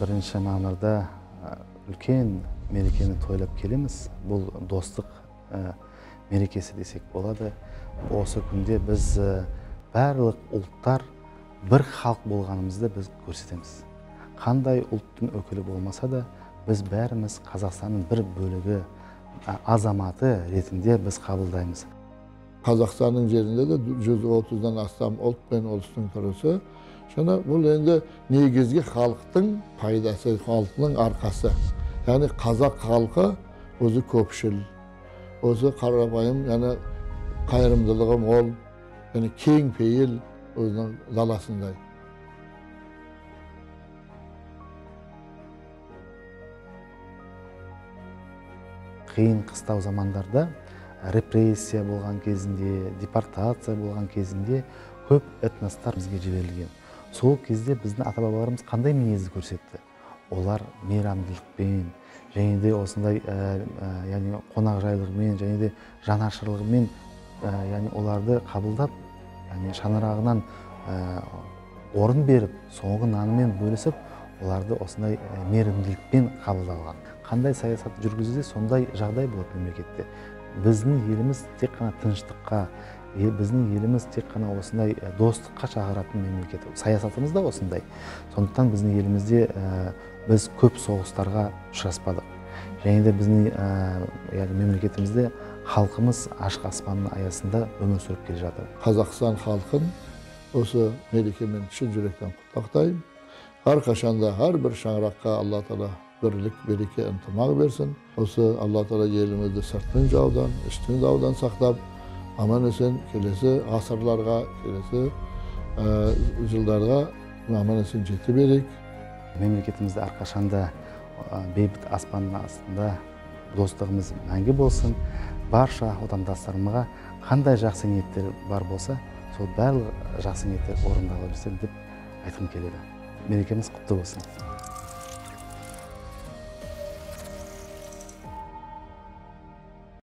birinchi nomerda ulkan merikani to'ylab kelamiz. Bu do'stlik merikasi desak bo'ladi. O'sha kunda biz barliq ultlar bir xalq bo'lganimizni biz ko'rsatamiz. Qanday ultning o'kili bo'lmasa da biz barimiz Qozog'istonning bir bo'lagi azamati retinde biz qabullaymiz. Qozog'istonning yerinde de 130'dan aslam old bilan olsun turisi. Şuna bu endi negizgi xalqning foydasi, xalqning arkası. Yani Qozaq xalqi o'zi ko'pshil, o'zi qarabayim, yani qayrimdiligi mo'l, yani keng peyil o'zining dalasinday. Qiyin qistov zamanlarda repressiya bo'lgan kezinde, deportatsiya bo'lgan kezinde ko'p etnoslar bizga jiberilgan. Soğuk kezde bizning ata-bobolarimiz qanday miyezni ko'rsatdi? Ular mehribonlik bilan, yana da osınday yani qo'naqjoylik bilan, yana da janarshirlik bilan yani ularni qabuldab, yani shanarog'idan o'rin berib, so'nggi nonmen bo'lisib, ularni osınday mehribonlik bilan qabullangan. Qanday siyosat yurgizildi, sonday жағдай bo'lib mamlakatda. Bizning yelimiz tek qana tinchlikqa, bizning yelimiz tek qana osınday do'stlikqa chaqiradigan mamlakat. Siyosatimiz da osınday. Sonuçtan bizning yelimizde biz ko'p so'g'islarga uchraspadik. Yangi bizning yani mamlakatimizda xalqimiz ashq osmonining ayasında umr surib kelyapti. Qozog'iston xalqini o'sha merika men chin yurakdan qutlaqdayim. Har qashanda har bir shangraqqa Alloh taolo birlik, birike intimak versin. Olsa Allah Teala yerimizde sırtın cavdan, içtin cavdan saklab, aman esin kilesi asırlarga, kilesi yıllarga aman esin ciddi birik. Memleketimizde arkadaşında beybit aspanın aslında dostluğumuz hangi bolsun, barşa odamdaşlarımıza qanday jaxşı niyetleri bar bolsa, sol barlıq jaxşı niyetler orundalabilsin dip aytım keledi. Merikemiz qutlu bolsun.